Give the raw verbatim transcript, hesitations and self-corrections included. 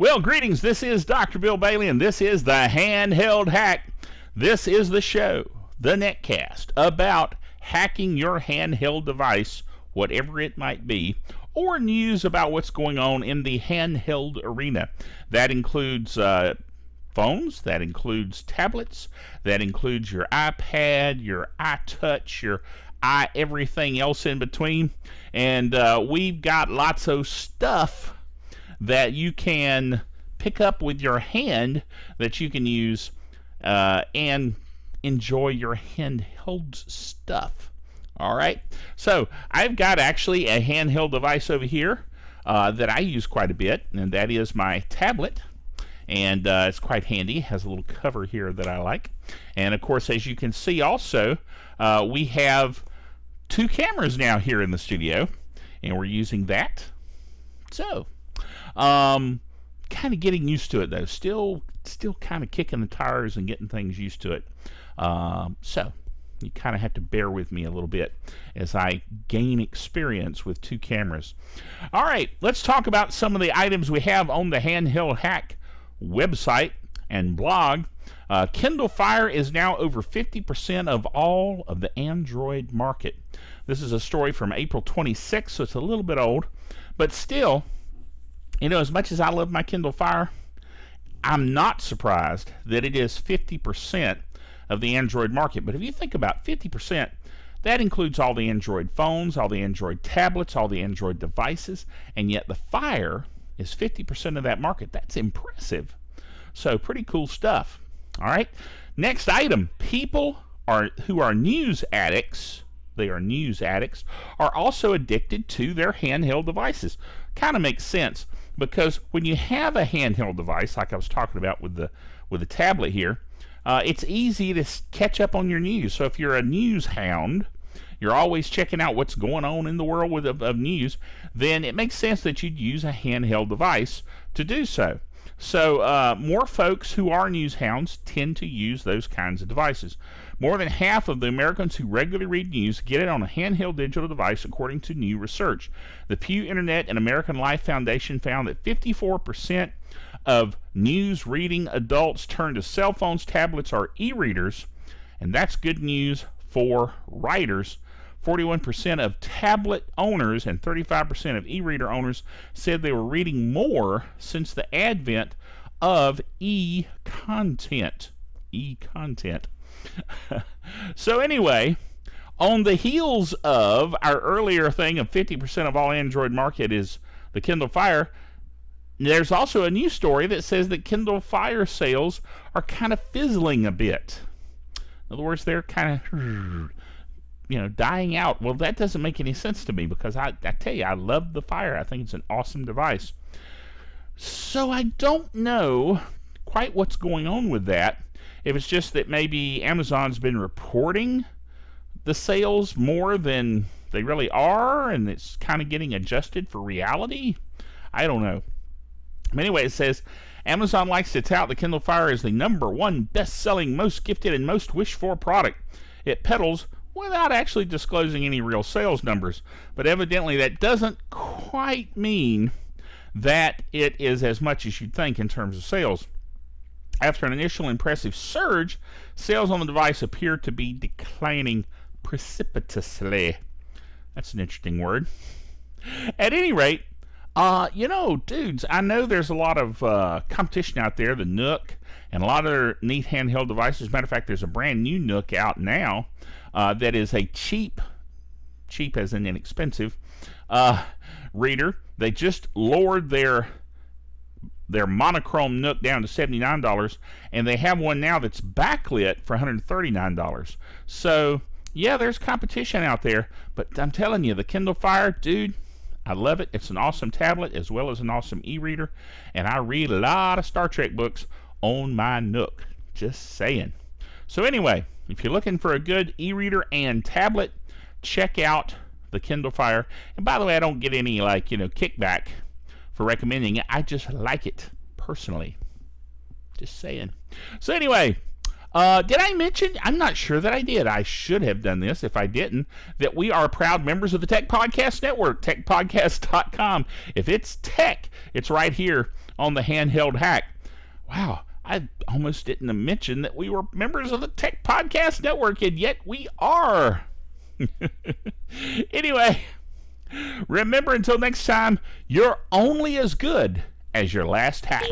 Well, greetings. This is Doctor Bill Bailey, and this is the Handheld Hack. This is the show, the netcast, about hacking your handheld device, whatever it might be, or news about what's going on in the handheld arena. That includes uh, phones, that includes tablets, that includes your iPad, your iTouch, your i everything else in between. And uh, we've got lots of stuff that you can pick up with your hand that you can use uh, and enjoy your handheld stuff. All right, so I've got actually a handheld device over here uh, that I use quite a bit, and that is my tablet. And uh, it's quite handy. It has a little cover here that I like. And of course, as you can see also, uh, we have two cameras now here in the studio, and we're using that. So Um, kind of getting used to it though, still still kind of kicking the tires and getting things used to it. Um, so you kind of have to bear with me a little bit as I gain experience with two cameras. All right, let's talk about some of the items we have on the Handheld Hack website and blog. Uh, Kindle Fire is now over fifty percent of all of the Android market. This is a story from April twenty-sixth, so it's a little bit old, but still, you know, as much as I love my Kindle Fire, I'm not surprised that it is fifty percent of the Android market. But if you think about fifty percent, that includes all the Android phones, all the Android tablets, all the Android devices, and yet the Fire is fifty percent of that market. That's impressive. So pretty cool stuff. All right. Next item, people are who are news addicts, they are news addicts, are also addicted to their handheld devices. Kind of makes sense, because when you have a handheld device, like I was talking about with the with the tablet here, uh, it's easy to catch up on your news. So if you're a news hound, you're always checking out what's going on in the world with, of, of news, then it makes sense that you'd use a handheld device to do so. So uh, more folks who are news hounds tend to use those kinds of devices. More than half of the Americans who regularly read news get it on a handheld digital device, according to new research. The Pew Internet and American Life Foundation found that fifty-four percent of news-reading adults turn to cell phones, tablets, or e-readers, and that's good news for writers. forty-one percent of tablet owners and thirty-five percent of e-reader owners said they were reading more since the advent of e-content. E-content. So anyway, on the heels of our earlier thing of fifty percent of all Android market is the Kindle Fire, there's also a news story that says that Kindle Fire sales are kind of fizzling a bit. In other words, they're kind of, you know, dying out. Well, that doesn't make any sense to me, because I, I tell you, I love the Fire. I think it's an awesome device. So I don't know quite what's going on with that. If it's just that maybe Amazon's been reporting the sales more than they really are, and it's kind of getting adjusted for reality. I don't know. Anyway, it says, Amazon likes to tout the Kindle Fire as the number one best-selling, most gifted, and most wished-for product. It peddles without actually disclosing any real sales numbers, but evidently that doesn't quite mean that it is as much as you'd think in terms of sales. After an initial impressive surge, sales on the device appear to be declining precipitously. That's an interesting word. At any rate, uh, you know, dudes, I know there's a lot of uh, competition out there, the Nook, and a lot of other neat handheld devices. As a matter of fact, there's a brand new Nook out now uh, that is a cheap, cheap as in inexpensive, uh, reader. They just lowered their their monochrome Nook down to seventy-nine dollars, and they have one now that's backlit for one hundred thirty-nine dollars. So yeah, there's competition out there, but I'm telling you, the Kindle Fire, dude, I love it. It's an awesome tablet as well as an awesome e-reader, and I read a lot of Star Trek books on my Nook, just saying. So anyway, if you're looking for a good e-reader and tablet, check out the Kindle Fire. And by the way, I don't get any, like, you know, kickback for recommending it. I just like it personally, just saying. So anyway, Uh, did I mention, I'm not sure that I did, I should have done this if I didn't, that we are proud members of the Tech Podcast Network, tech podcast dot com. If it's tech, it's right here on the Handheld Hack. Wow, I almost didn't mention that we were members of the Tech Podcast Network, and yet we are. Anyway, remember, until next time, you're only as good as your last hack.